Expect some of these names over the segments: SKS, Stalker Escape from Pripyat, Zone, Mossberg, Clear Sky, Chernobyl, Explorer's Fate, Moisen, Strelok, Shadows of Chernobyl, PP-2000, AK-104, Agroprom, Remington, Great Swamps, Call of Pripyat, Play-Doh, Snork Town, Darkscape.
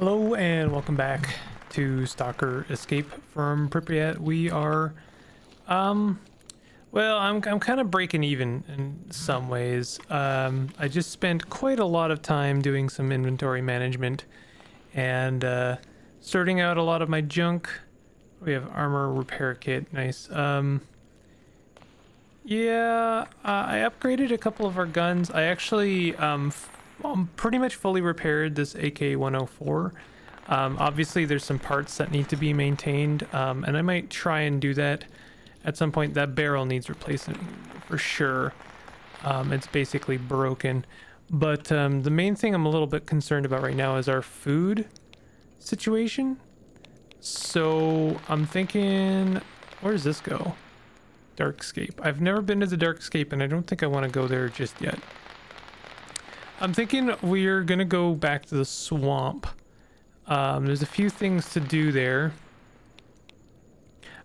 Hello and welcome back to Stalker Escape from Pripyat. We are, well, I'm kind of breaking even in some ways. I just spent quite a lot of time doing some inventory management and sorting out a lot of my junk. We have armor repair kit, nice. Yeah, I upgraded a couple of our guns. I actually pretty much fully repaired this AK-104. Obviously, there's some parts that need to be maintained, and I might try and do that at some point. That barrel needs replacement for sure. It's basically broken. But the main thing I'm a little bit concerned about right now is our food situation. So I'm thinking, where does this go? Darkscape. I've never been to the Darkscape, and I don't think I want to go there just yet. I'm thinking we're gonna go back to the swamp. There's a few things to do there.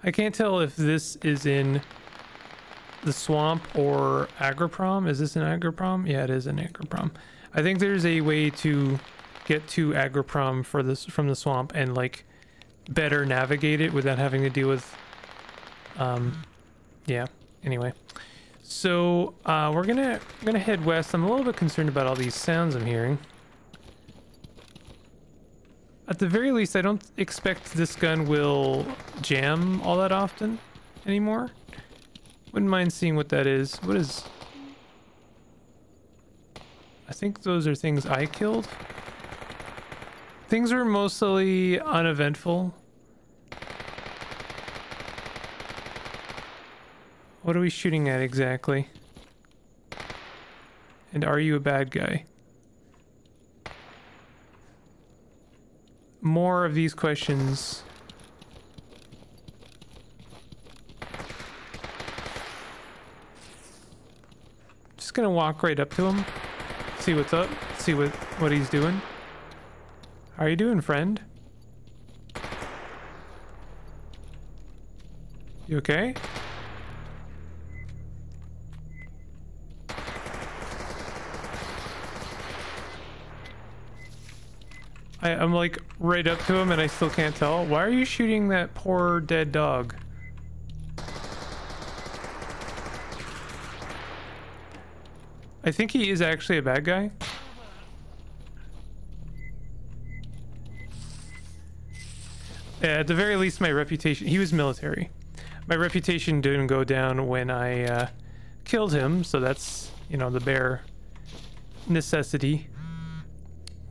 I can't tell if this is in the swamp or Agroprom. Is this an Agroprom? Yeah, it is an Agroprom. I think there's a way to get to Agroprom for this from the swamp and like better navigate it without having to deal with yeah, anyway. So, we're gonna head west. I'm a little bit concerned about all these sounds I'm hearing. At the very least, I don't expect this gun will jam all that often anymore. Wouldn't mind seeing what that is. What is... I think those are things I killed. Things are mostly uneventful. What are we shooting at exactly? And are you a bad guy? More of these questions. Just gonna walk right up to him. See what's up. See what he's doing. How are you doing, friend? You okay? I'm like right up to him and I still can't tell. Why are you shooting that poor dead dog? I think he is actually a bad guy. Yeah, at the very least, my reputation... He was military. My reputation didn't go down when I killed him. So that's, you know, the bare necessity.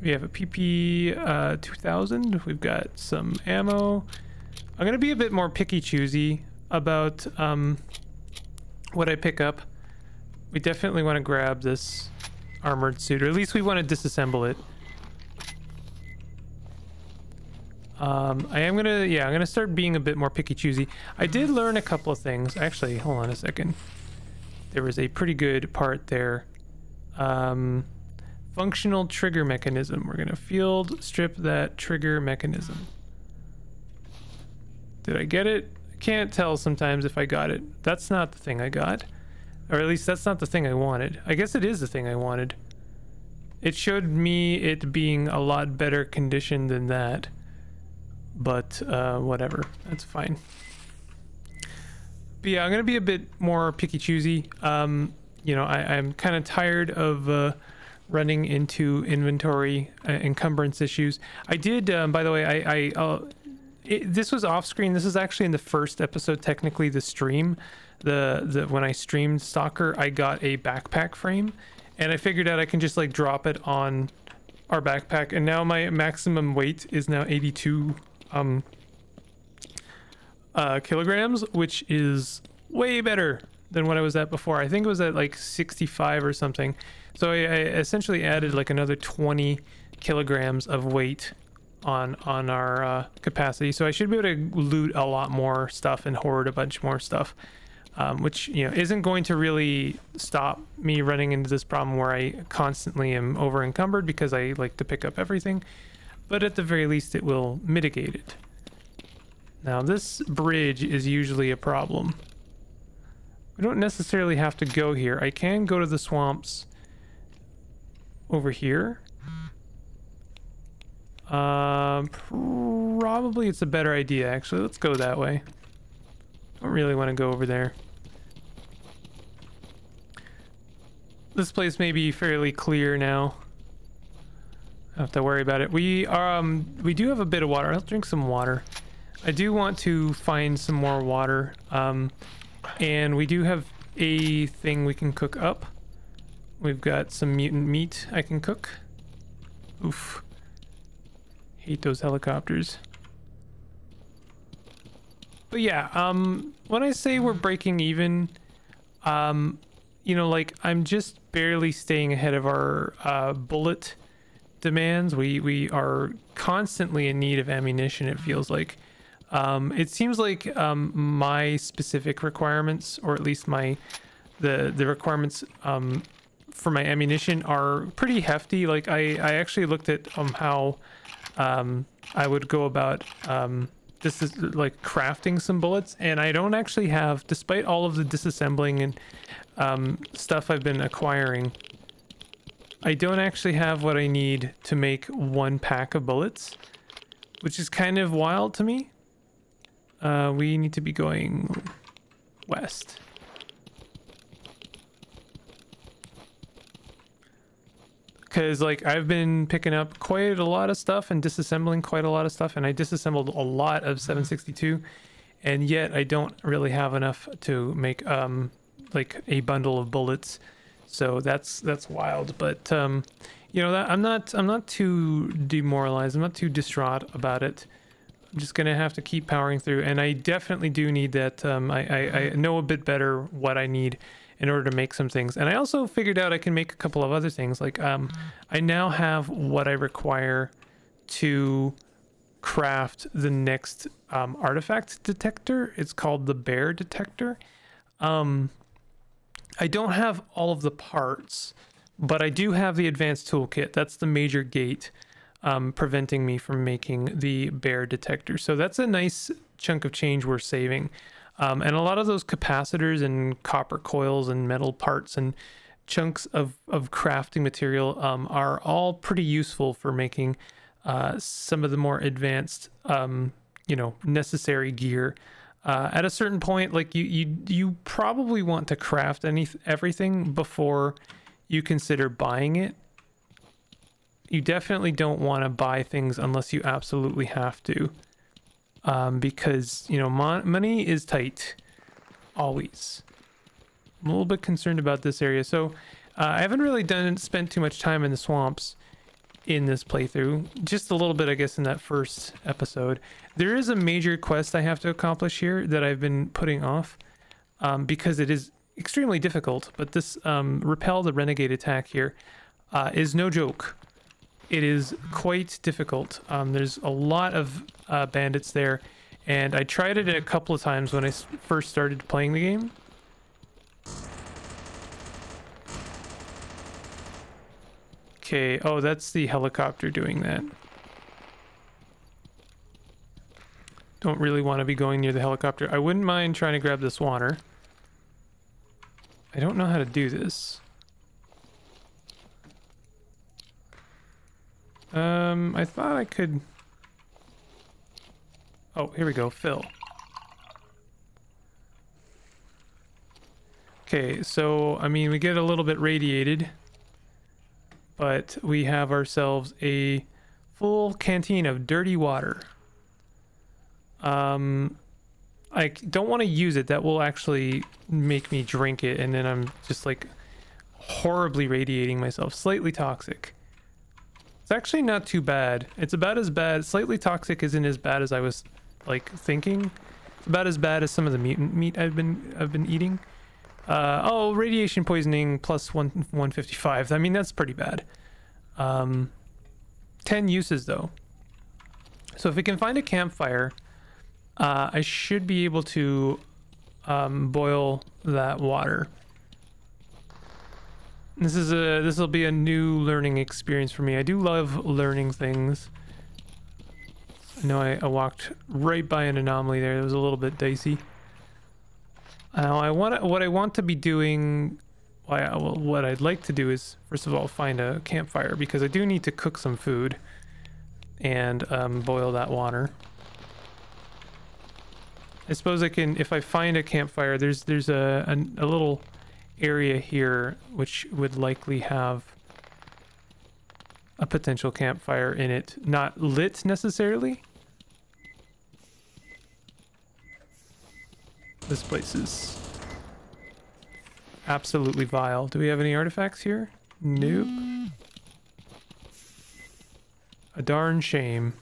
We have a PP-2000. We've got some ammo. I'm gonna be a bit more picky choosy about what I pick up. We definitely want to grab this armored suit, or at least we want to disassemble it. I'm gonna start being a bit more picky choosy. I did learn a couple of things. Actually, hold on a second. There was a pretty good part there. Functional trigger mechanism. We're gonna field strip that trigger mechanism. Did I get it? I can't tell sometimes if I got it. That's not the thing I got. Or at least that's not the thing I wanted. I guess it is the thing I wanted. It showed me it being a lot better condition than that. But whatever, that's fine. But yeah, I'm gonna be a bit more picky choosy. You know, I'm kind of tired of running into inventory encumbrance issues. I did, by the way, this was off screen. This is actually in the first episode, technically, the stream. When I streamed Stalker, I got a backpack frame, and I figured out I can just like drop it on our backpack, and now my maximum weight is now 82 kilograms, which is way better than what I was at before. I think it was at like 65 or something. So I essentially added like another 20 kilograms of weight on our capacity. So I should be able to loot a lot more stuff and hoard a bunch more stuff, which, you know, isn't going to really stop me running into this problem where I constantly am over encumbered because I like to pick up everything. But at the very least, it will mitigate it. Now, this bridge is usually a problem. We don't necessarily have to go here. I can go to the swamps over here. Probably it's a better idea, actually. Let's go that way. I don't really want to go over there. This place may be fairly clear now. I don't have to worry about it. We do have a bit of water. I'll drink some water. I do want to find some more water. And we do have a thing we can cook up. We've got some mutant meat I can cook. Oof. Hate those helicopters. But yeah, when I say we're breaking even, you know, like, I'm just barely staying ahead of our bullet demands. We are constantly in need of ammunition, it feels like. It seems like my specific requirements, or at least the requirements for my ammunition are pretty hefty. Like, I actually looked at how I would go about this is like crafting some bullets, and I don't actually have, despite all of the disassembling and stuff I've been acquiring, I don't actually have what I need to make one pack of bullets, which is kind of wild to me. We need to be going west. Because, like, I've been picking up quite a lot of stuff and disassembling quite a lot of stuff, and I disassembled a lot of 762, and yet I don't really have enough to make, like, a bundle of bullets. So that's wild. But, you know, I'm not too demoralized. I'm not too distraught about it. I'm just going to have to keep powering through, and I definitely do need that. I know a bit better what I need in order to make some things. And I also figured out I can make a couple of other things. Like, I now have what I require to craft the next artifact detector. It's called the bear detector. I don't have all of the parts, but I do have the advanced toolkit. That's the major gate preventing me from making the bear detector. So that's a nice chunk of change we're saving. And a lot of those capacitors and copper coils and metal parts and chunks of crafting material are all pretty useful for making some of the more advanced, you know, necessary gear. At a certain point, like, you probably want to craft everything before you consider buying it. You definitely don't want to buy things unless you absolutely have to. Because, you know, money is tight, always. I'm a little bit concerned about this area, so I haven't really spent too much time in the swamps in this playthrough. Just a little bit, I guess, in that first episode. There is a major quest I have to accomplish here that I've been putting off, because it is extremely difficult, but this repel the renegade attack here is no joke. It is quite difficult. There's a lot of bandits there, and I tried it a couple of times when I first started playing the game. Okay, oh, that's the helicopter doing that. Don't really want to be going near the helicopter. I wouldn't mind trying to grab this water. I don't know how to do this. I thought I could... Oh, here we go, fill. Okay, so, I mean, we get a little bit radiated, but we have ourselves a full canteen of dirty water. I don't want to use it. That will actually make me drink it, and then I'm just, like, horribly radiating myself. Slightly toxic. It's actually not too bad. It's about as bad. Slightly toxic isn't as bad as I was, like, thinking. It's about as bad as some of the mutant meat I've been eating. Oh, radiation poisoning plus 155. I mean, that's pretty bad. 10 uses though. So if we can find a campfire, I should be able to boil that water. This'll be a new learning experience for me. I do love learning things. I know I walked right by an anomaly there. That was a little bit dicey. Now what I'd like to do is, first of all, find a campfire, because I do need to cook some food. and boil that water. I suppose I can, if I find a campfire, there's a little area here which would likely have a potential campfire in it. Not lit necessarily. This place is absolutely vile. Do we have any artifacts here? Nope. A darn shame.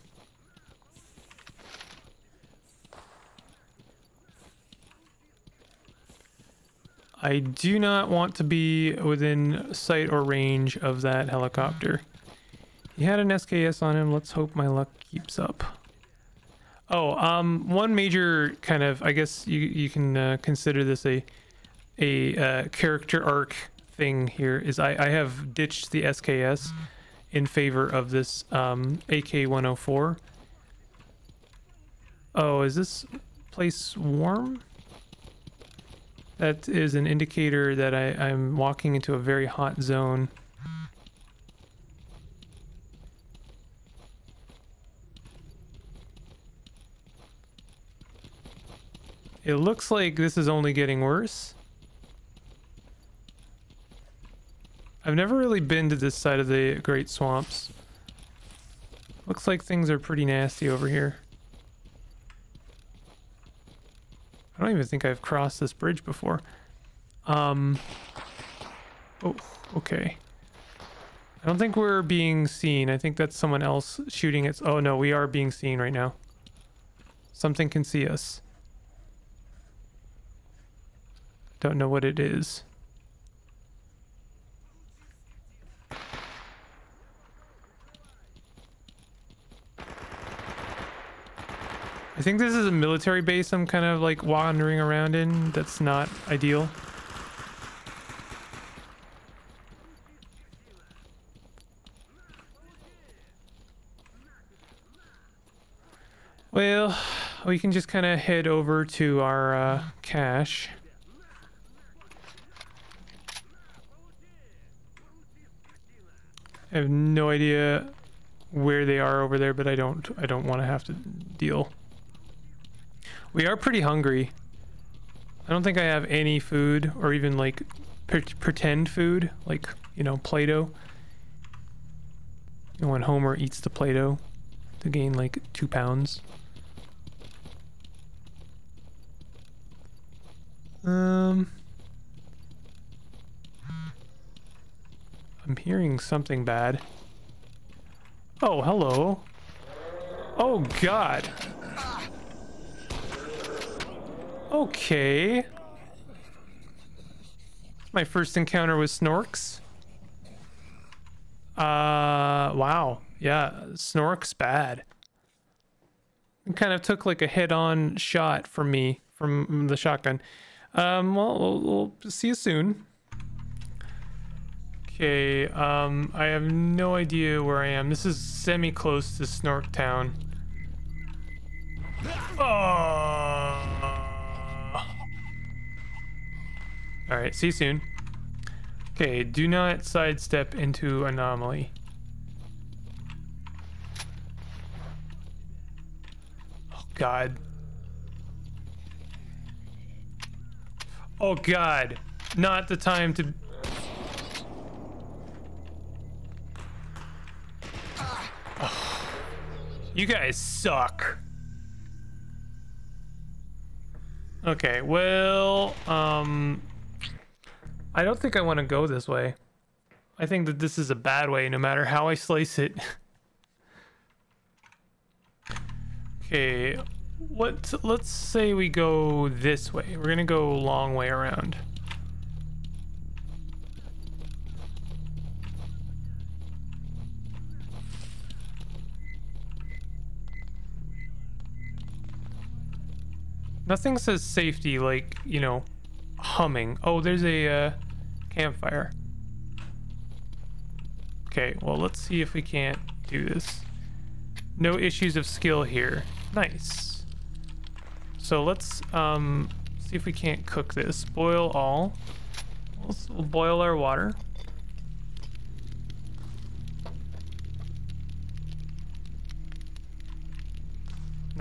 I do not want to be within sight or range of that helicopter. He had an SKS on him. Let's hope my luck keeps up. Oh, one major kind of, I guess you can consider this a character arc thing here, is I have ditched the SKS in favor of this AK-104. Oh, is this place warm? That is an indicator that I'm walking into a very hot zone. It looks like this is only getting worse. I've never really been to this side of the Great Swamps. Looks like things are pretty nasty over here. I don't even think I've crossed this bridge before. Oh, okay. I don't think we're being seen. I think that's someone else shooting at... Oh, no, we are being seen right now. Something can see us. Don't know what it is. I think this is a military base I'm kind of like wandering around in. That's not ideal. Well, we can just kind of head over to our cache. I have no idea where they are over there, but I don't want to have to deal. We are pretty hungry. I don't think I have any food or even like pretend food, like, you know, Play-Doh. You know, when Homer eats the Play-Doh to gain like 2 pounds. I'm hearing something bad. Oh, hello. Oh, God. Okay. My first encounter with Snorks. Wow. Yeah, Snorks bad. It kind of took like a head-on shot from me, from the shotgun. Well, we'll see you soon. Okay, I have no idea where I am. This is semi-close to Snork Town. Oh! All right, see you soon. Okay, do not sidestep into anomaly. Oh, God. Oh, God. Not the time to... Oh. You guys suck. Okay, well, I don't think I want to go this way. I think that this is a bad way, no matter how I slice it. Okay, let's say we go this way. We're gonna go a long way around. Nothing says safety like, you know, humming. Oh, there's a campfire. Okay, well, let's see if we can't do this. No issues of skill here. Nice. So let's see if we can't cook this. Boil all. We'll boil our water.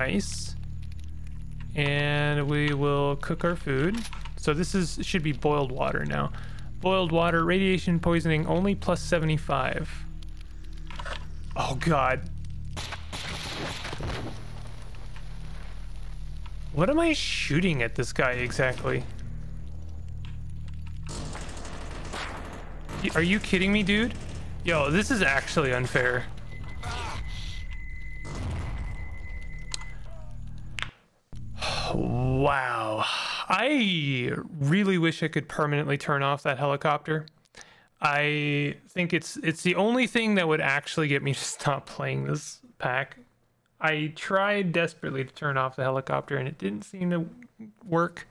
Nice. And we will cook our food. So this is should be boiled water now. Boiled water, radiation poisoning only plus 75. Oh god. What am I shooting at this guy exactly? Are you kidding me, dude? Yo, this is actually unfair. Wow. I really wish I could permanently turn off that helicopter. I think it's the only thing that would actually get me to stop playing this pack. I tried desperately to turn off the helicopter and it didn't seem to work.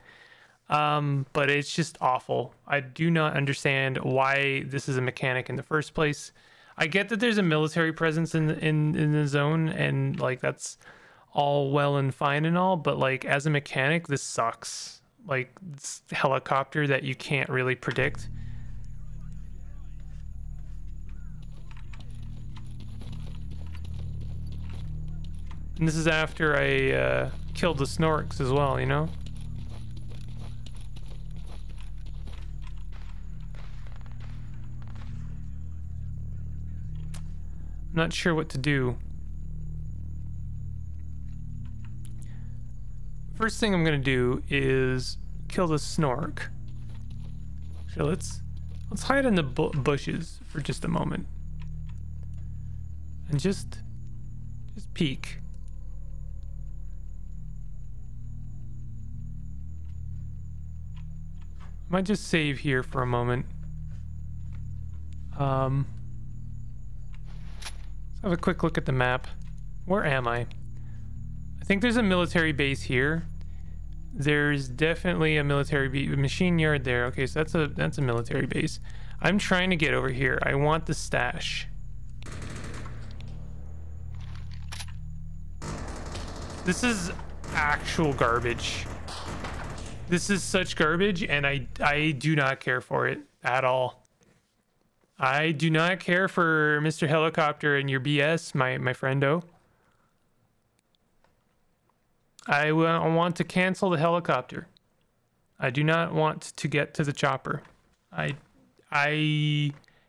But it's just awful. I do not understand why this is a mechanic in the first place. I get that there's a military presence in the zone, and like that's all well and fine and all, but like as a mechanic this sucks. Like this helicopter that you can't really predict. And this is after I killed the Snorks as well, you know? I'm not sure what to do. First thing I'm gonna do is kill the Snork. So let's hide in the bushes for just a moment. And just peek. Might just save here for a moment. Let's have a quick look at the map. Where am I? I think there's a military base here. There's definitely a military machine yard there. Okay, so that's a military base. I'm trying to get over here. I want the stash. This is actual garbage. This is such garbage, and I do not care for it at all. I do not care for Mr. Helicopter and your BS, my friendo. I want to cancel the helicopter. I do not want to get to the chopper. I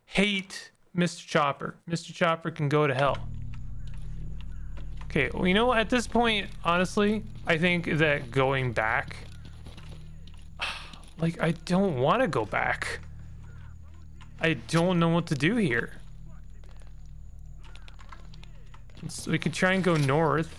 hate Mr. Chopper. Mr. Chopper can go to hell. Okay, well, you know, at this point, honestly, I think that going back... Like, I don't want to go back. I don't know what to do here. So we could try and go north.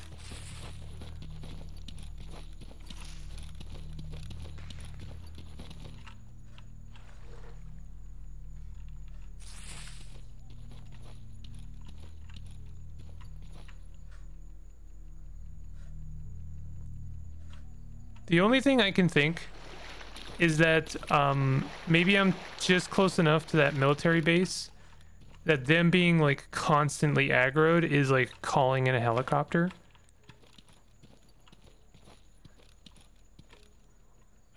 The only thing I can think... is that maybe I'm just close enough to that military base that them being like constantly aggroed is like calling in a helicopter.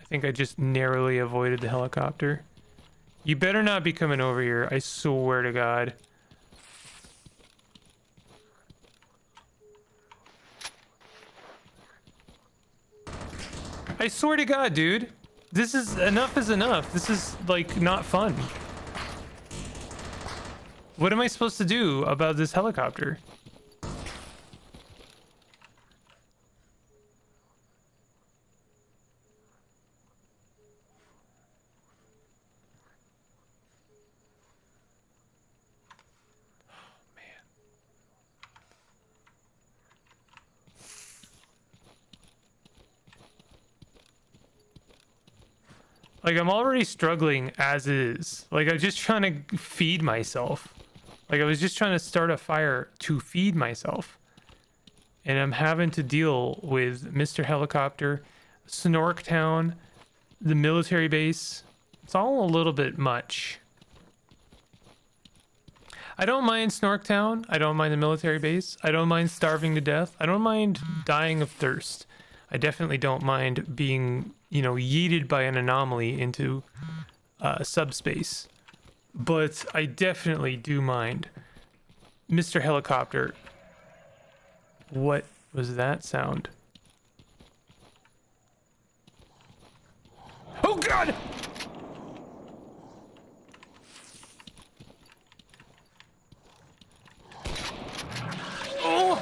I think I just narrowly avoided the helicopter. You better not be coming over here, I swear to God. I swear to God, dude. This is enough is enough. This is like not fun. What am I supposed to do about this helicopter? Like, I'm already struggling as is. Like, I'm just trying to feed myself. Like, I was just trying to start a fire to feed myself. And I'm having to deal with Mr. Helicopter, Snork Town, the military base. It's all a little bit much. I don't mind Snork Town. I don't mind the military base. I don't mind starving to death. I don't mind dying of thirst. I definitely don't mind being... you know, yeeted by an anomaly into subspace. But I definitely do mind Mr. Helicopter. What was that sound? Oh God! Oh!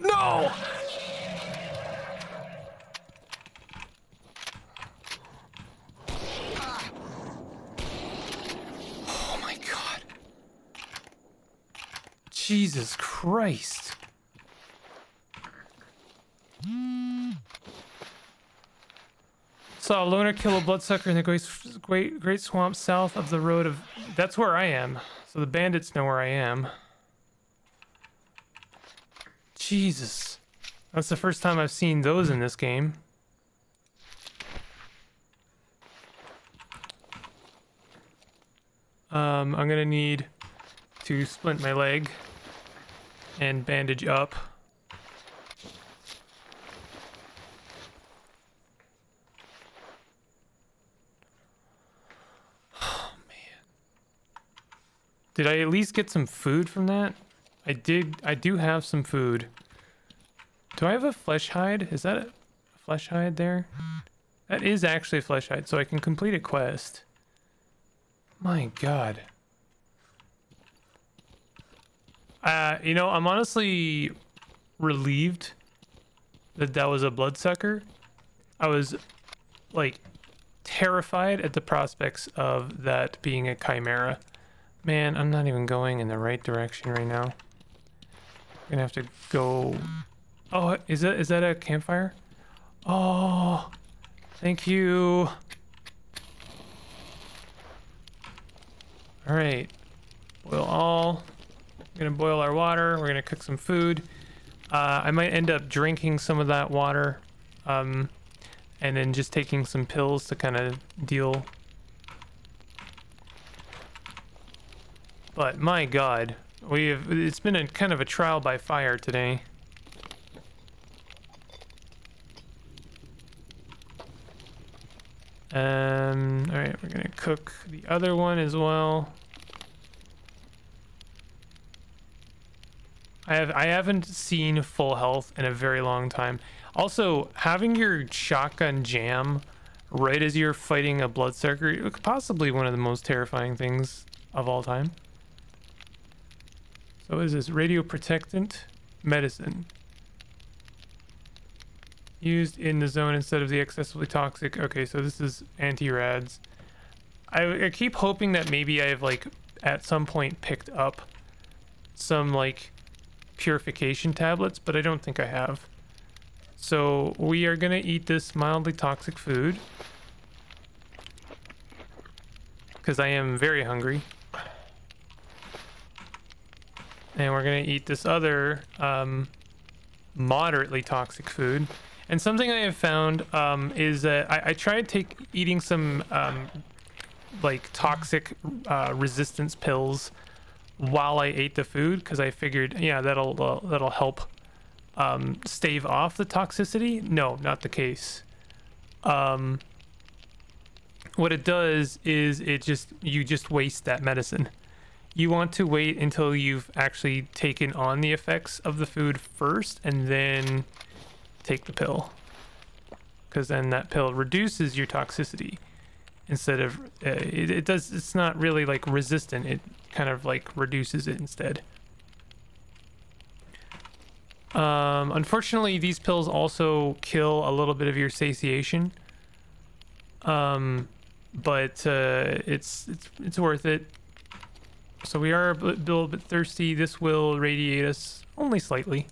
No! Oh my God. Jesus Christ. Saw a loner kill a bloodsucker in the great swamp south of the road of... That's where I am. So the bandits know where I am. Jesus. That's the first time I've seen those in this game. I'm gonna need to splint my leg and bandage up. Did I at least get some food from that? I did. I do have some food. Do I have a flesh hide? Is that a flesh hide there? That is actually a flesh hide, so I can complete a quest. My God. You know, I'm honestly relieved that that was a bloodsucker. I was, like, terrified at the prospects of that being a chimera. Man, I'm not even going in the right direction right now. I'm gonna have to go... Oh, is that a campfire? Oh, thank you. All right, boil all. We're gonna boil our water. We're gonna cook some food. I might end up drinking some of that water, and then just taking some pills to kind of deal. But my God, it's been a kind of a trial by fire today. All right, we're gonna cook the other one as well. I haven't seen full health in a very long time. Also, having your shotgun jam right as you're fighting a bloodsucker, possibly one of the most terrifying things of all time. So what is this? Radioprotectant medicine. Used in the zone instead of the excessively toxic. Okay, so this is anti-rads. I keep hoping that maybe I've, like, at some point picked up some, like, purification tablets, but I don't think I have. So we are going to eat this mildly toxic food. Because I am very hungry. And we're gonna eat this other moderately toxic food. And something I have found is that I tried eating some like toxic resistance pills while I ate the food, because I figured, yeah, that'll help stave off the toxicity. No, not the case. What it does is you just waste that medicine. You want to wait until you've actually taken on the effects of the food first, and then take the pill, because then that pill reduces your toxicity instead of it's not really like resistant, it kind of like reduces it instead. Unfortunately, these pills also kill a little bit of your satiation, but it's worth it. So we are a little bit thirsty. This will radiate us only slightly.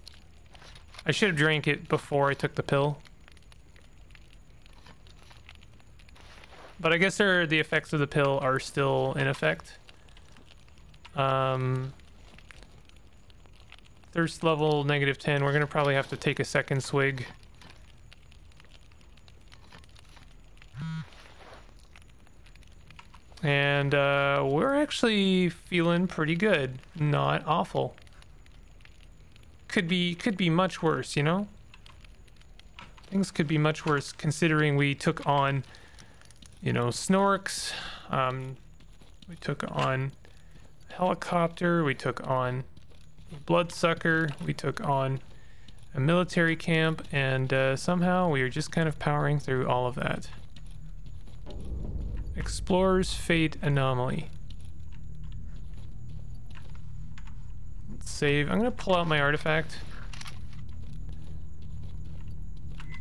I should have drank it before I took the pill. But I guess the effects of the pill are still in effect. Thirst level -10. We're going to probably have to take a second swig. And we're actually feeling pretty good. Not awful. Could be much worse, you know? Things could be much worse, considering we took on, you know, Snorks, We took on a helicopter. We took on a bloodsucker. We took on a military camp. And somehow we are just kind of powering through all of that. Explorer's Fate Anomaly. Let's save. I'm going to pull out my artifact.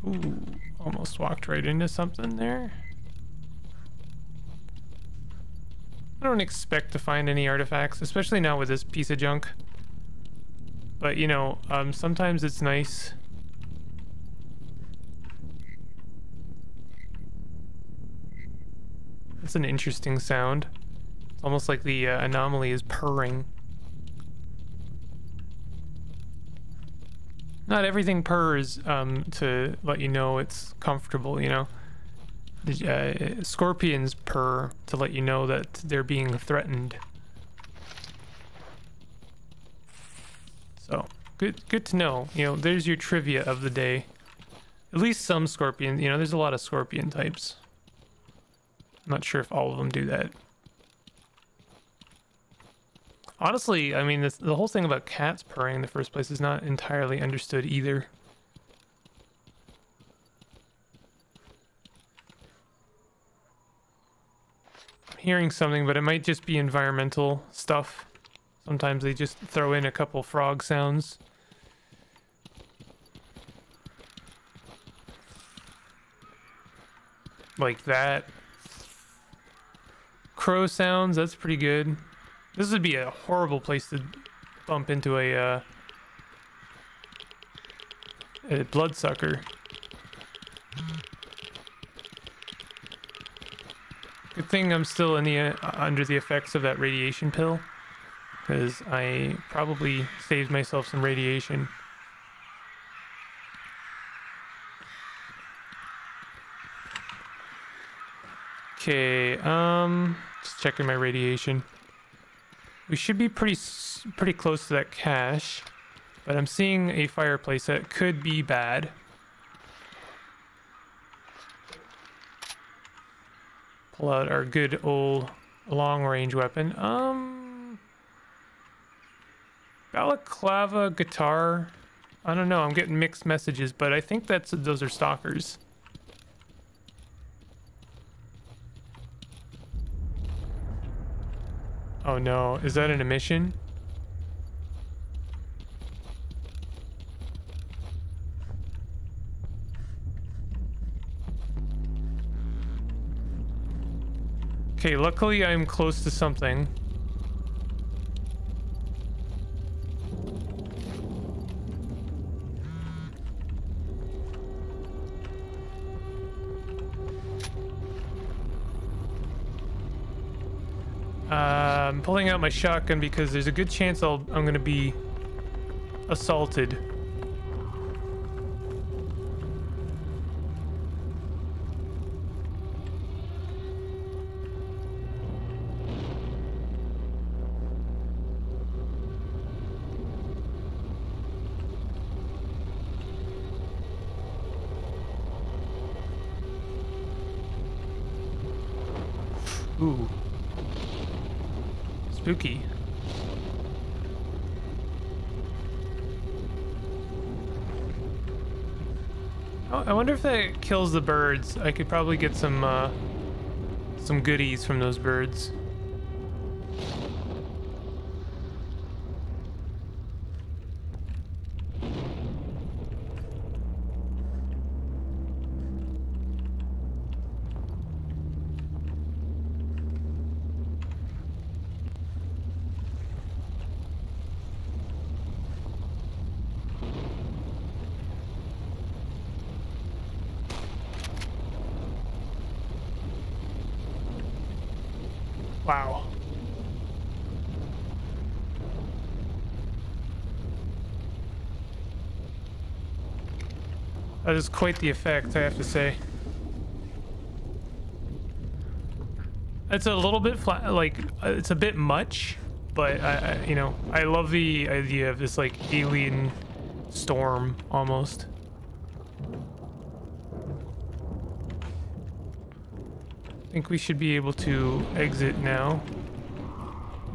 Ooh, almost walked right into something there. I don't expect to find any artifacts, especially not with this piece of junk. But, you know, sometimes it's nice. That's an interesting sound. It's almost like the anomaly is purring. Not everything purrs to let you know it's comfortable, you know? Scorpions purr to let you know that they're being threatened. So, good to know. You know, there's your trivia of the day. At least some scorpions, you know, there's a lot of scorpion types. I'm not sure if all of them do that. Honestly, I mean, the whole thing about cats purring in the first place is not entirely understood either. I'm hearing something, but it might just be environmental stuff. Sometimes they just throw in a couple frog sounds. Like that. Crow sounds, that's pretty good. This would be a horrible place to bump into a bloodsucker. Good thing I'm still in the under the effects of that radiation pill, because I probably saved myself some radiation. Okay, just checking my radiation. We should be pretty close to that cache, but I'm seeing a fireplace that could be bad. Pull out our good old long-range weapon. Balaclava guitar. I don't know. I'm getting mixed messages, but I think those are stalkers. Oh no, is that an emission? Okay, luckily I'm close to something. I'm pulling out my shotgun because there's a good chance I'm going to be assaulted. Ooh. Spooky. Oh, I wonder if that kills the birds. I could probably get some goodies from those birds. Wow. That is quite the effect, I have to say. It's a little bit flat, like, it's a bit much, but I you know, I love the idea of this, like, alien storm almost. I think we should be able to exit now.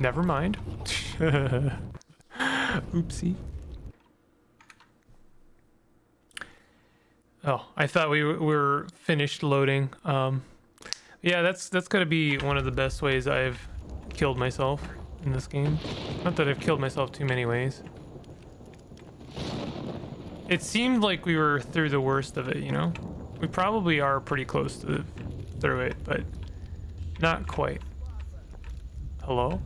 Never mind. Oopsie. Oh, I thought we were finished loading. Yeah, that's gotta be one of the best ways I've killed myself in this game. Not that I've killed myself too many ways. It seemed like we were through the worst of it, you know? We probably are pretty close to through it, but not quite. Hello?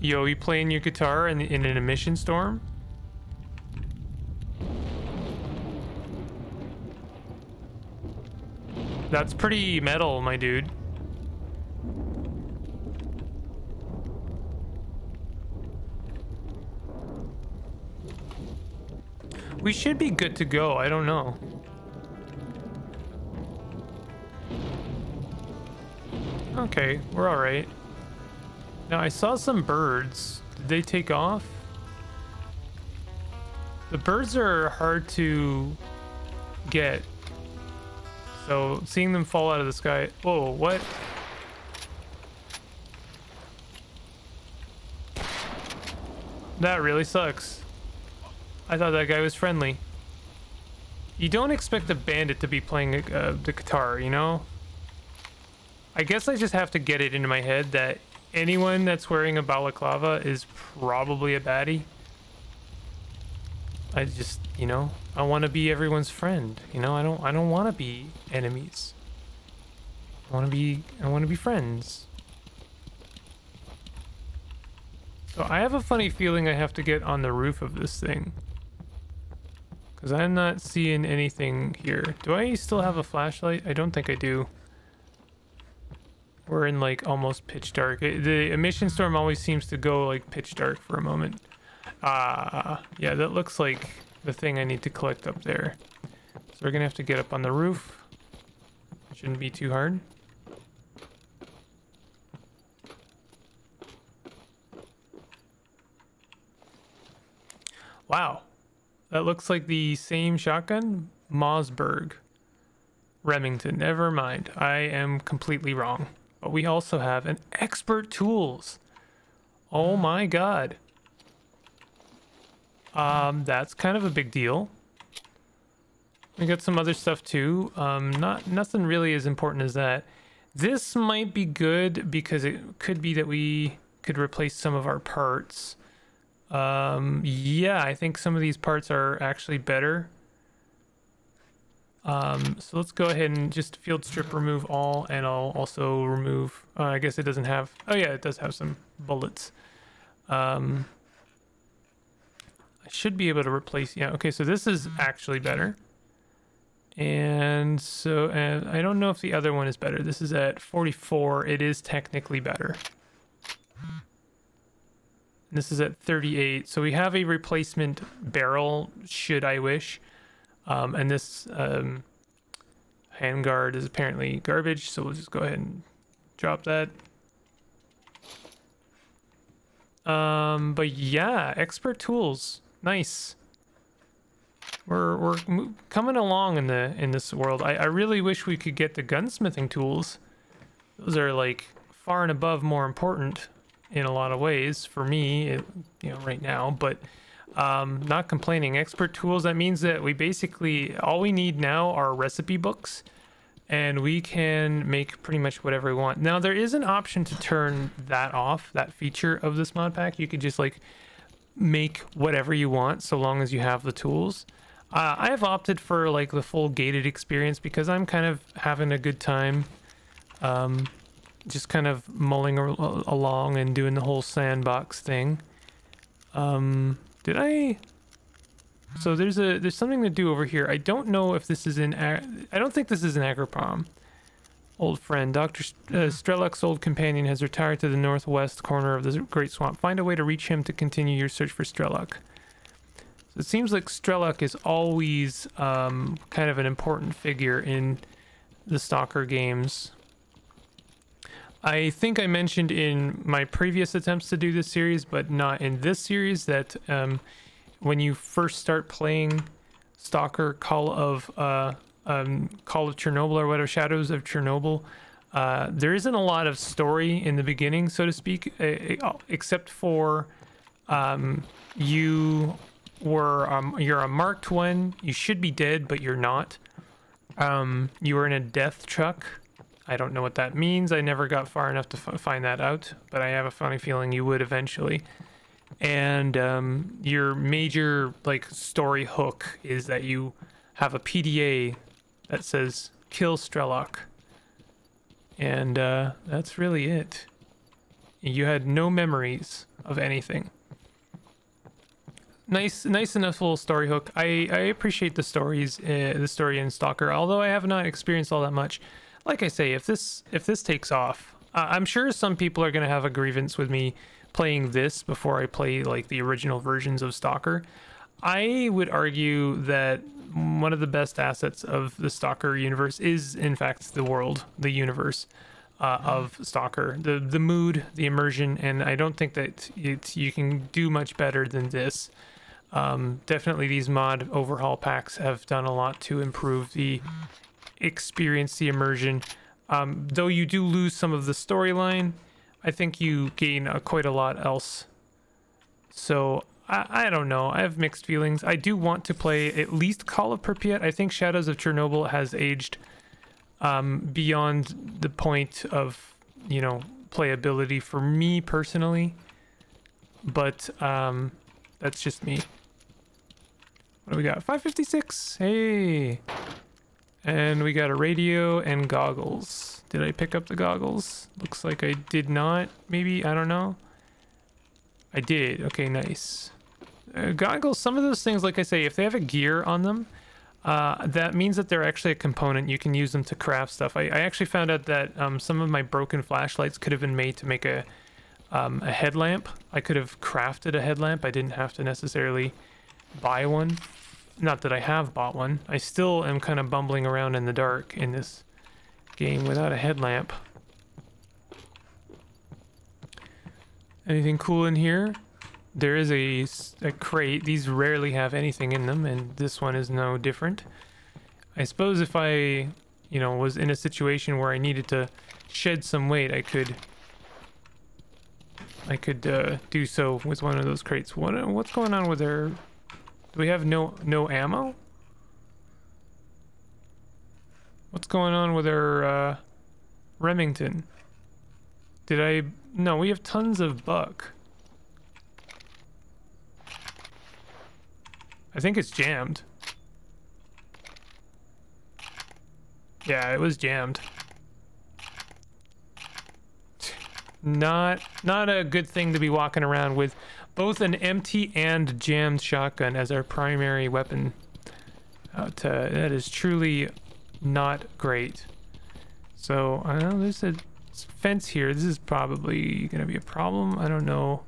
Yo, you playing your guitar in an emission storm? That's pretty metal, my dude. We should be good to go. I don't know. Okay, we're all right. Now, I saw some birds. Did they take off? The birds are hard to get. So, seeing them fall out of the sky... Whoa, what? That really sucks. I thought that guy was friendly. You don't expect a bandit to be playing the guitar, you know? I guess I just have to get it into my head that anyone that's wearing a balaclava is probably a baddie. I just, you know, I want to be everyone's friend. You know, I don't want to be enemies. I want to be friends. So I have a funny feeling I have to get on the roof of this thing. Because I'm not seeing anything here. Do I still have a flashlight? I don't think I do. We're in like almost pitch dark. The emission storm always seems to go like pitch dark for a moment. Ah, yeah, that looks like the thing I need to collect up there. So we're gonna have to get up on the roof. Shouldn't be too hard. Wow, that looks like the same shotgun. Mossberg. Remington, never mind. I am completely wrong. But we also have an expert tools. Oh my god. That's kind of a big deal. We got some other stuff too. Nothing really as important as that. This might be good because it could be that we could replace some of our parts. Yeah, I think some of these parts are actually better. So let's go ahead and just field strip remove all, and I'll also remove, I guess it doesn't have, oh yeah, it does have some bullets. I should be able to replace, yeah, okay, so this is actually better. And so, I don't know if the other one is better. This is at 44, it is technically better. And this is at 38, so we have a replacement barrel, should I wish. And this handguard is apparently garbage, so we'll just go ahead and drop that. But yeah, expert tools, nice. We're coming along in this world. I really wish we could get the gunsmithing tools. Those are like far and above more important in a lot of ways for me, you know, right now, but. Not complaining. Expert tools, that means that we basically all we need now are recipe books, and we can make pretty much whatever we want. Now there is an option to turn that off, that feature of this mod pack. You could just like make whatever you want so long as you have the tools. I have opted for like the full gated experience because I'm kind of having a good time just kind of mulling along and doing the whole sandbox thing. Did I? So there's something to do over here. I don't know if this is in. I don't think this is an Agroprom. Old friend, Dr. Strelok's old companion has retired to the northwest corner of the Great Swamp. Find a way to reach him to continue your search for Strelok. So it seems like Strelok is always kind of an important figure in the Stalker games. I think I mentioned in my previous attempts to do this series, but not in this series, that when you first start playing Stalker Call of Chernobyl or whatever, Shadows of Chernobyl, There isn't a lot of story in the beginning, so to speak, except for you're a marked one. You should be dead, but you're not. You were in a death truck. I don't know what that means. I never got far enough to find that out, but I have a funny feeling you would eventually. And your major story hook is that you have a PDA that says kill Strelok, and that's really it. You had no memories of anything. Nice enough little story hook. I appreciate the stories, the story in Stalker, although I have not experienced all that much. Like I say, if this takes off, I'm sure some people are going to have a grievance with me playing this before I play the original versions of Stalker. I would argue that one of the best assets of the Stalker universe is, in fact, the world, the universe of Stalker, the mood, the immersion, and I don't think that you can do much better than this. Definitely, these mod overhaul packs have done a lot to improve the experience, the immersion. Though you do lose some of the storyline, I think you gain quite a lot else. So I don't know. I have mixed feelings. I do want to play at least Call of Pripyat. I think Shadows of Chernobyl has aged beyond the point of, playability for me personally. But that's just me. What do we got? 556. Hey. And we got a radio and goggles. Did I pick up the goggles? Looks like I did not. Maybe, I don't know. I did. Okay, nice. Goggles, some of those things, like I say, if they have a gear on them, that means that they're actually a component. You can use them to craft stuff. I actually found out that some of my broken flashlights could have been made to make a headlamp. I could have crafted a headlamp. I didn't have to necessarily buy one. Not that I have bought one. I still am kind of bumbling around in the dark in this game without a headlamp. Anything cool in here? There is a crate. These rarely have anything in them, and this one is no different. I suppose if I, was in a situation where I needed to shed some weight, I could do so with one of those crates. What's going on with her? Do we have no ammo? What's going on with our Remington? No, we have tons of buck. I think it's jammed. Yeah, it was jammed. Not a good thing to be walking around with both an empty and jammed shotgun as our primary weapon. That is truly not great. So, there's a fence here. This is probably going to be a problem. I don't know.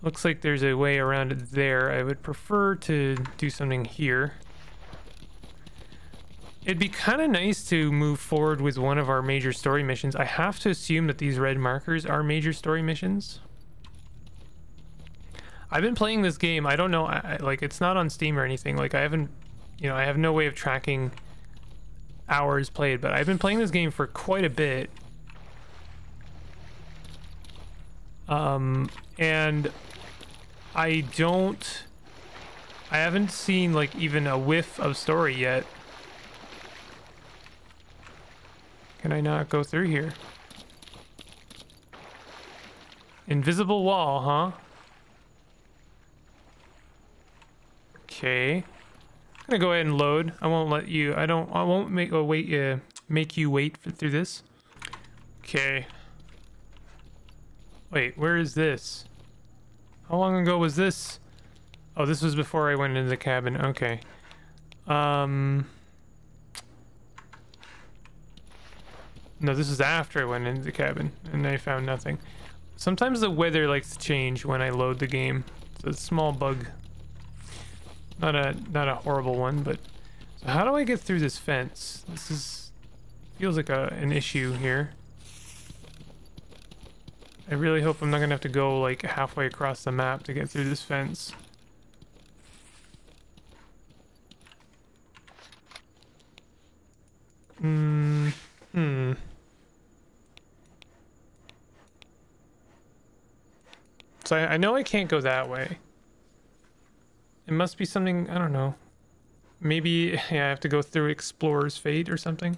Looks like there's a way around it there. I would prefer to do something here. It'd be kind of nice to move forward with one of our major story missions. I have to assume that these red markers are major story missions. I've been playing this game. I don't know, it's not on Steam or anything. I haven't, I have no way of tracking hours played, but I've been playing this game for quite a bit. And I haven't seen, even a whiff of story yet. Can I not go through here? Invisible wall, huh? Okay, I'm gonna go ahead and load. I won't let you. I won't make you wait through this. Okay. Wait, where is this? How long ago was this? Oh, this was before I went into the cabin. Okay. No, this is after I went into the cabin and I found nothing. Sometimes the weather likes to change when I load the game. It's a small bug. Not a horrible one, but so how do I get through this fence? This feels like an issue here. I really hope I'm not gonna have to go halfway across the map to get through this fence. So I know I can't go that way. It must be something, I don't know. Maybe, yeah, I have to go through Explorer's Fate or something.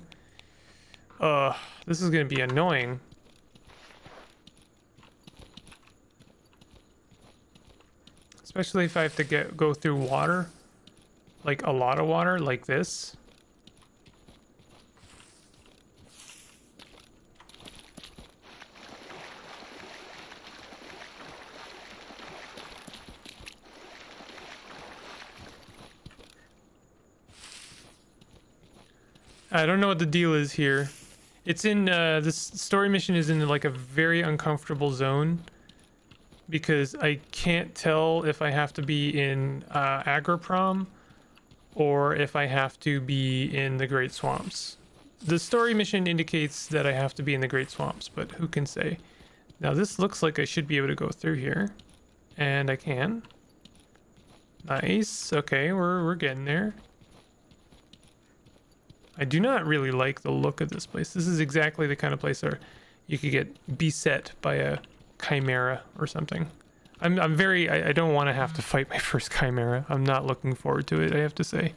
This is gonna be annoying. Especially if I have to go through water. Like a lot of water, like this. I don't know what the deal is here. It's in, this story mission is in like a very uncomfortable zone because I can't tell if I have to be in Agroprom or if I have to be in the Great Swamps. The story mission indicates that I have to be in the Great Swamps, but who can say? Now this looks like I should be able to go through here, and I can. Nice, okay, we're getting there. I do not really like the look of this place. This is exactly the kind of place where you could get beset by a chimera or something. I don't want to have to fight my first chimera. I'm not looking forward to it, I have to say.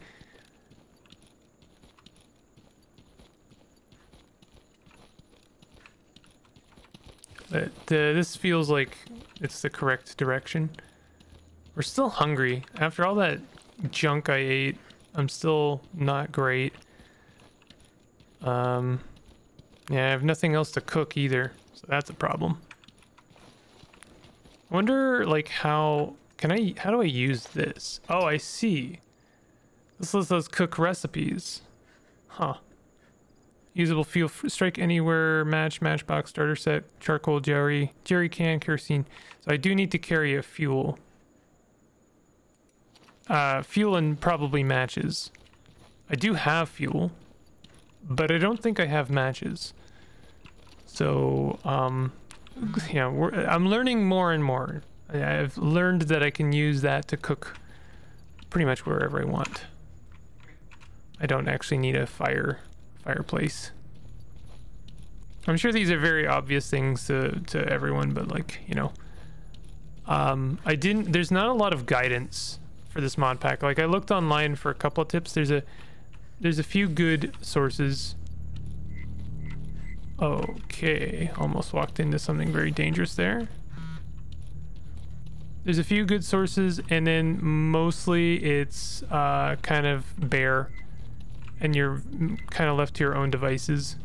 But this feels like it's the correct direction. We're still hungry. After all that junk I ate, I'm still not great. Yeah, I have nothing else to cook either, so that's a problem. I wonder, like, how do I use this? Oh, I see. This lists those cook recipes. Huh. Usable fuel, strike anywhere, matchbox, starter set, charcoal, jerry can, kerosene. So I do need to carry a fuel. Fuel and probably matches. I do have fuel. But I don't think I have matches. So, yeah, I'm learning more and more. I've learned that I can use that to cook pretty much wherever I want. I don't actually need a fireplace. I'm sure these are very obvious things to everyone, but like, you know. There's not a lot of guidance for this mod pack. Like, I looked online for a couple of tips. There's a few good sources. Okay, almost walked into something very dangerous there. There's a few good sources, and then mostly it's kind of bare, and you're kind of left to your own devices.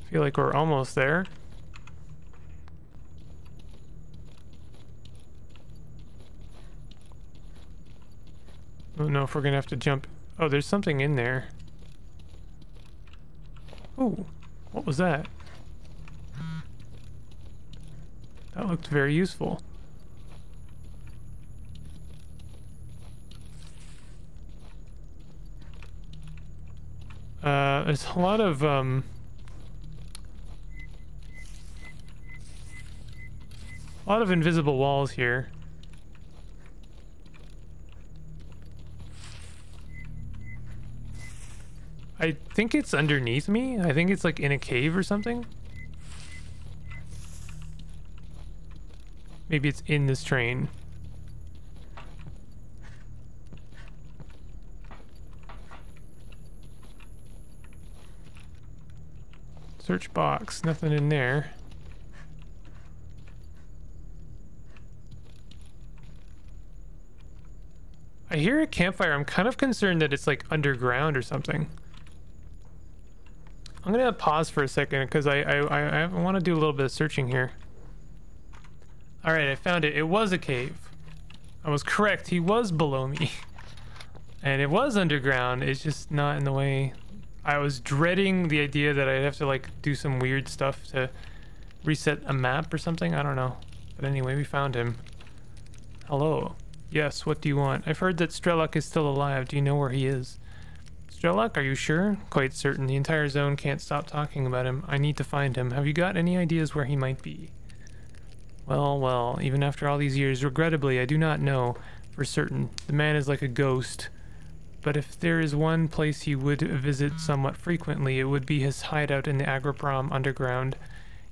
I feel like we're almost there. I don't know if we're gonna have to jump. Oh, there's something in there. Oh, what was that? That looked very useful. There's a lot of a lot of invisible walls here. I think it's underneath me. I think it's like in a cave or something. Maybe it's in this train. Search box, nothing in there. I hear a campfire. I'm kind of concerned that it's like underground or something. I'm gonna pause for a second because I want to do a little bit of searching here. All right, I found it. It was a cave. I was correct. He was below me, and it was underground. It's just not in the way. I was dreading the idea that I'd have to like do some weird stuff to reset a map or something. I don't know. But anyway, we found him. Hello. Yes, what do you want? I've heard that Strelok is still alive. Do you know where he is? Strelok, are you sure? Quite certain. The entire zone can't stop talking about him. I need to find him. Have you got any ideas where he might be? Well, even after all these years, regrettably, I do not know. for certain. The man is like a ghost. But if there is one place he would visit somewhat frequently, it would be his hideout in the Agroprom underground.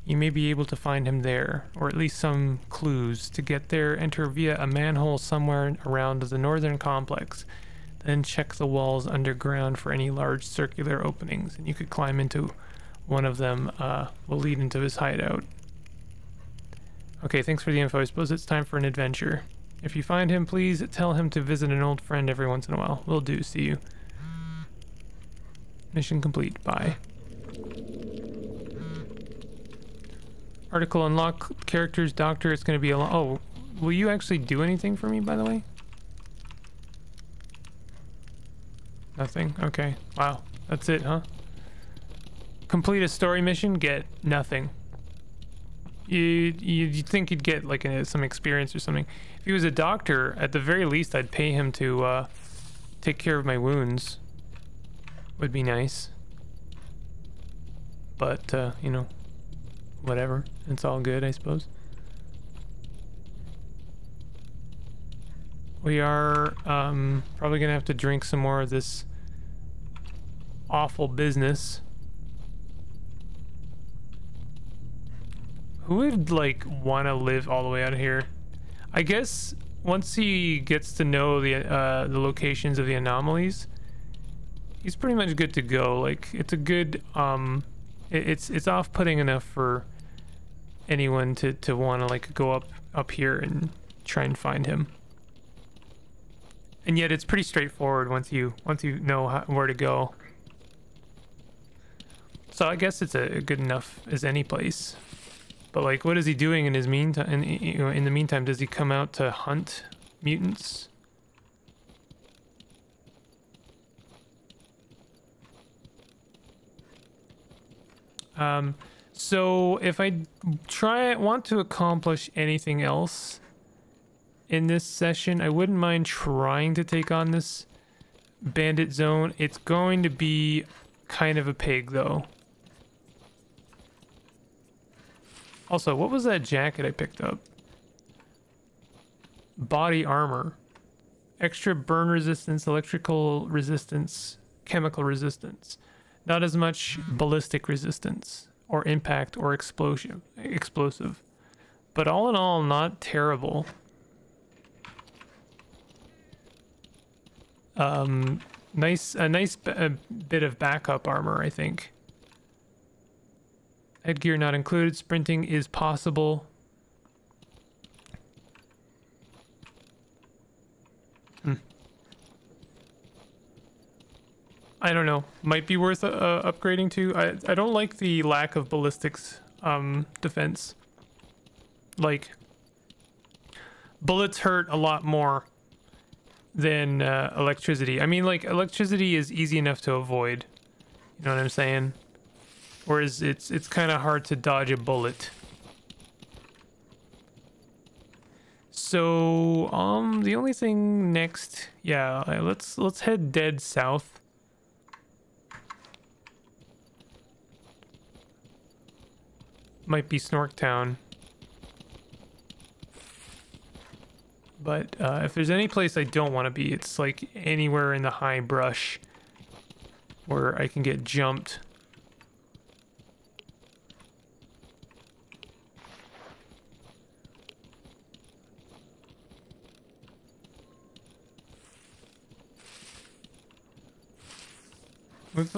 You may be able to find him there, or at least some clues. To get there, enter via a manhole somewhere around the northern complex. Then check the walls underground for any large circular openings, and you could climb into one of them. Will lead into his hideout. Okay, thanks for the info. I suppose it's time for an adventure. If you find him, please tell him to visit an old friend every once in a while. Will do. See you. Mission complete. Bye. Article unlock. Characters. Doctor. It's going to be a long... Oh, will you actually do anything for me, by the way? Nothing. Okay. Wow. That's it, huh? Complete a story mission. Get nothing. You'd think you'd get like some experience or something. If he was a doctor, at the very least, I'd pay him to take care of my wounds. Would be nice. But, you know, whatever. It's all good, I suppose. We are probably going to have to drink some more of this awful business. Who would, like, want to live all the way out of here? I guess once he gets to know the locations of the anomalies, he's pretty much good to go. Like, it's a good, it's off-putting enough for anyone to want to, like, go up here and try and find him. And yet it's pretty straightforward once you know where to go. So I guess it's a good enough as any place. But like, what is he doing in his meantime? In the meantime, does he come out to hunt mutants? So if I want to accomplish anything else in this session, I wouldn't mind trying to take on this bandit zone. It's going to be kind of a pig, though. Also, what was that jacket I picked up? Body armor. Extra burn resistance, electrical resistance, chemical resistance. Not as much ballistic resistance or impact or explosive. But all in all, not terrible. A nice bit of backup armor, I think. Headgear not included. Sprinting is possible. I don't know. Might be worth upgrading to. I don't like the lack of ballistics defense. Like, bullets hurt a lot more than electricity. I mean, like, electricity is easy enough to avoid. You know what I'm saying? Whereas it's kind of hard to dodge a bullet. So the only thing next, yeah, let's head dead south. Might be Snork Town. But if there's any place I don't want to be, it's like anywhere in the high brush where I can get jumped. We've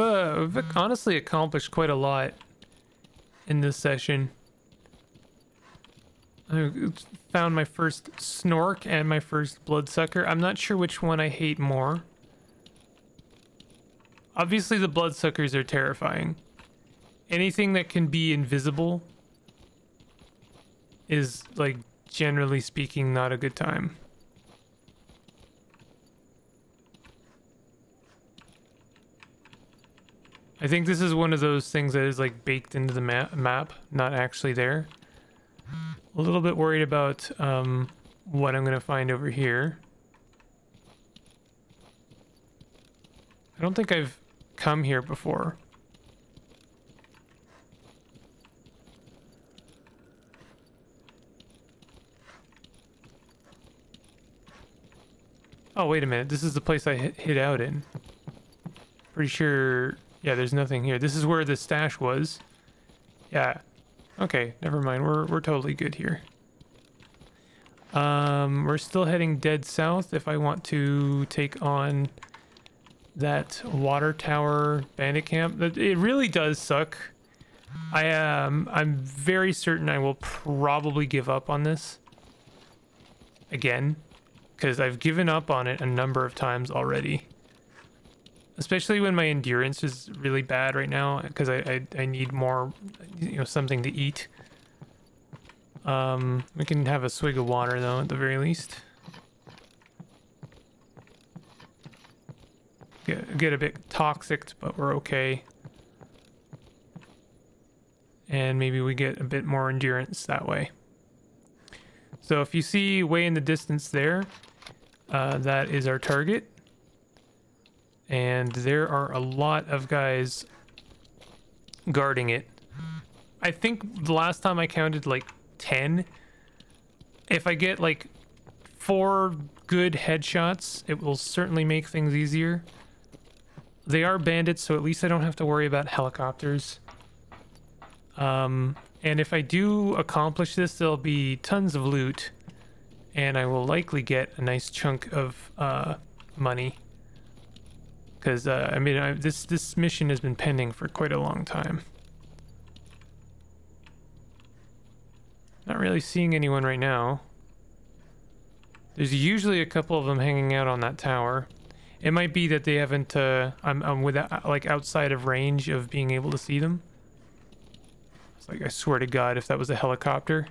honestly accomplished quite a lot in this session. I found my first Snork and my first Bloodsucker. I'm not sure which one I hate more. Obviously the Bloodsuckers are terrifying. Anything that can be invisible is, like, generally speaking, not a good time. I think this is one of those things that is, like, baked into the map, not actually there. A little bit worried about what I'm going to find over here. I don't think I've come here before. Oh, wait a minute. This is the place I hid out in. Pretty sure... Yeah, there's nothing here. This is where the stash was. Yeah. Okay, never mind. We're totally good here. We're still heading dead south if I want to take on that water tower bandit camp. It really does suck. I'm very certain I will probably give up on this again, because I've given up on it a number of times already, especially when my endurance is really bad right now, because I need more, something to eat. We can have a swig of water though at the very least. Get a bit toxic, but we're okay. And maybe we get a bit more endurance that way. So if you see way in the distance there, that is our target. And there are a lot of guys guarding it. I think the last time I counted like 10. If I get like 4 good headshots, it will certainly make things easier. They are bandits, so at least I don't have to worry about helicopters. And if I do accomplish this, there'll be tons of loot, and I will likely get a nice chunk of money, because this mission has been pending for quite a long time. Not really seeing anyone right now. There's usually a couple of them hanging out on that tower. It might be that they haven't. I'm without, like, outside of range of being able to see them. Like, I swear to God, if that was a helicopter.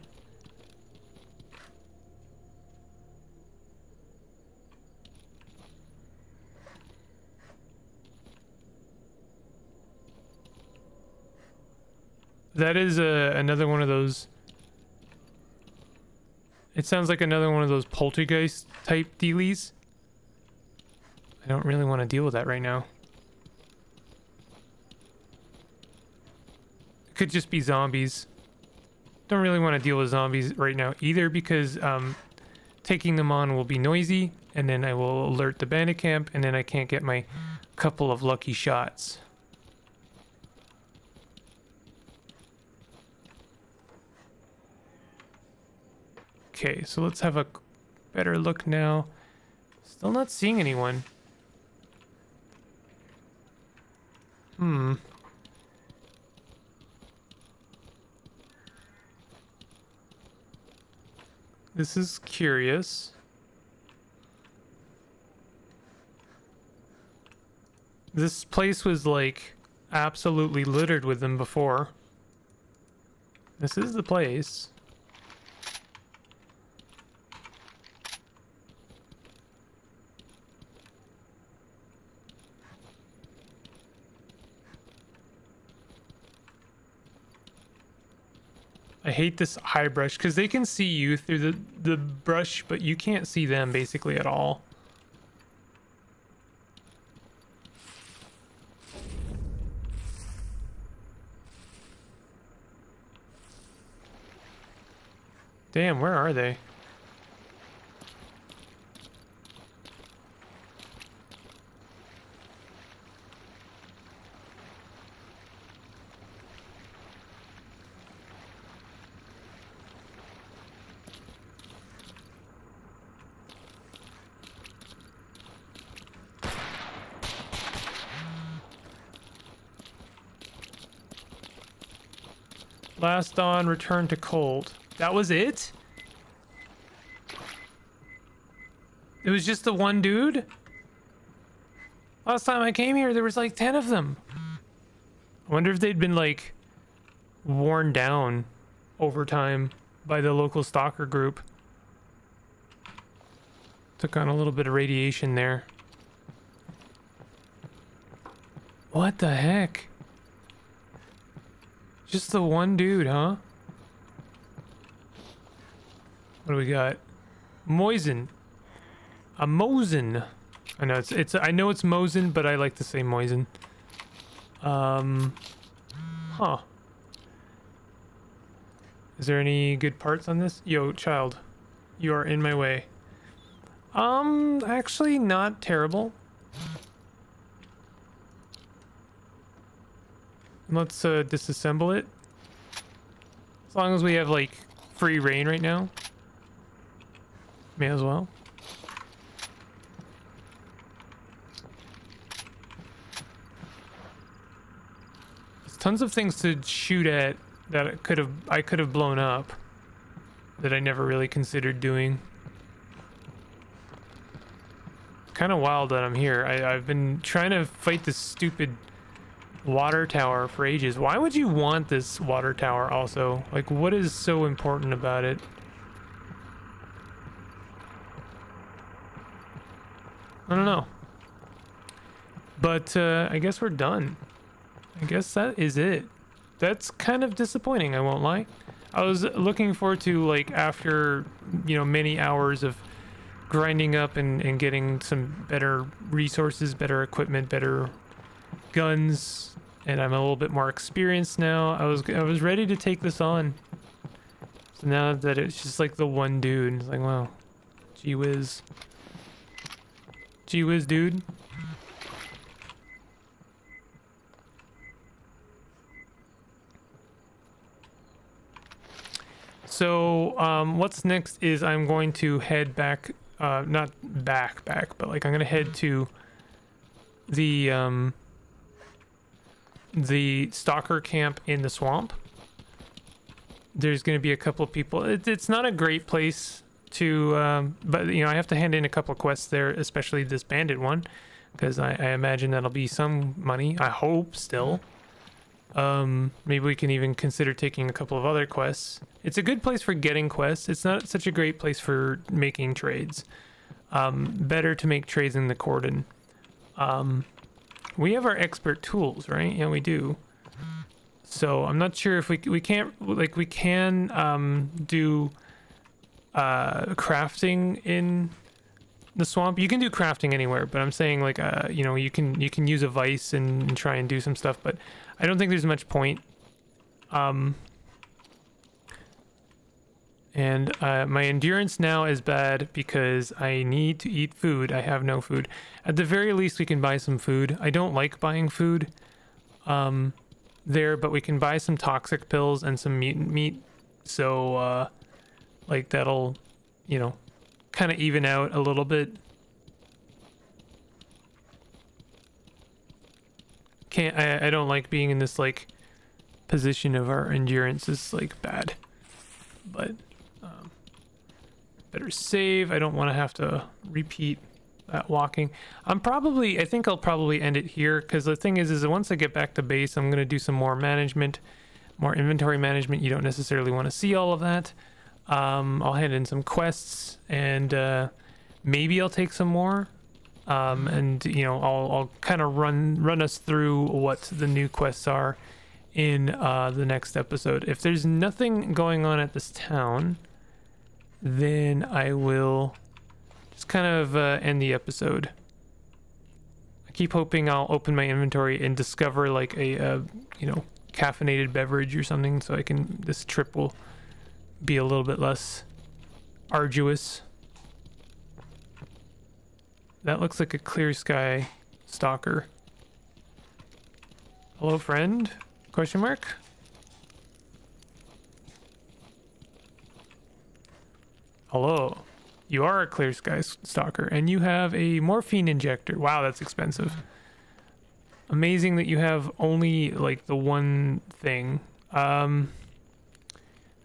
That is another one of those... It sounds like another one of those poltergeist type dealies. I don't really want to deal with that right now. Could just be zombies. Don't really want to deal with zombies right now either, because taking them on will be noisy, and then I will alert the bandit camp, and then I can't get my couple of lucky shots. Okay, so let's have a better look now. Still not seeing anyone. This is curious. This place was like absolutely littered with them before. This is the place. I hate this eye brush, because they can see you through the brush, but you can't see them basically at all. Damn, where are they? Last dawn, return to cold. That was it? It was just the one dude? Last time I came here, there was like 10 of them. I wonder if they'd been like worn down over time by the local stalker group. Took on a little bit of radiation there. What the heck? Just the one dude, huh? What do we got? Moisen. A Moisen. I know it's Moisen, but I like to say Moisen. Huh. Is there any good parts on this? Yo, child. You are in my way. Actually not terrible. Let's disassemble it. As long as we have like free reign right now, may as well. There's tons of things to shoot at that I could have blown up that I never really considered doing. Kind of wild that I'm here. I've been trying to fight this stupid water tower for ages. Why would you want this water tower also? Like, what is so important about it? I don't know. But I guess we're done. I guess that is it. That's kind of disappointing, I won't lie. I was looking forward to, like, after, you know, many hours of grinding up and getting some better resources, better equipment, better guns, and I'm a little bit more experienced now. I was ready to take this on. So now that it's just like the one dude, it's like, wow, gee whiz. Gee whiz, dude. So what's next is I'm going to head back, not back, but like I'm gonna head to the stalker camp in the swamp. There's gonna be a couple of people. It's not a great place to, but you know, I have to hand in a couple of quests there, especially this bandit one, because I imagine that'll be some money. I hope still. Maybe we can even consider taking a couple of other quests. It's a good place for getting quests. It's not such a great place for making trades. Better to make trades in the cordon. We have our expert tools, right? Yeah, we do. So I'm not sure if we can't, like, we can do crafting in the swamp. You can do crafting anywhere, but I'm saying, like, you know, you can use a vice and try and do some stuff, but I don't think there's much point. My endurance now is bad because I need to eat food. I have no food. At the very least, we can buy some food. I don't like buying food there, but we can buy some toxic pills and some meat. So, like, that'll, you know, kind of even out a little bit. I don't like being in this, like, position of our endurance is, like, bad. But better save. I don't want to have to repeat that walking. I think I'll probably end it here, because the thing is once I get back to base, I'm going to do some more management, more inventory management. You don't necessarily want to see all of that. I'll hand in some quests, and maybe I'll take some more. And you know, I'll kind of run us through what the new quests are in the next episode. If there's nothing going on at this town, then I will just kind of end the episode. I keep hoping I'll open my inventory and discover like a you know, caffeinated beverage or something, so this trip will be a little bit less arduous. That looks like a Clear Sky stalker. Hello, friend? Question mark? Hello. You are a Clear Sky stalker, and you have a morphine injector. Wow, that's expensive. Amazing that you have only, like, the one thing. I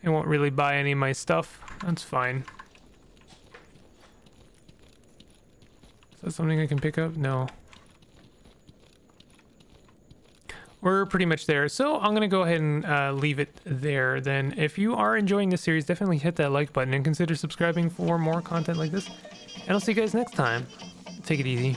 won't really buy any of my stuff. That's fine. Is that something I can pick up? No. We're pretty much there. So I'm going to go ahead and leave it there. Then if you are enjoying this series, definitely hit that like button and consider subscribing for more content like this. And I'll see you guys next time. Take it easy.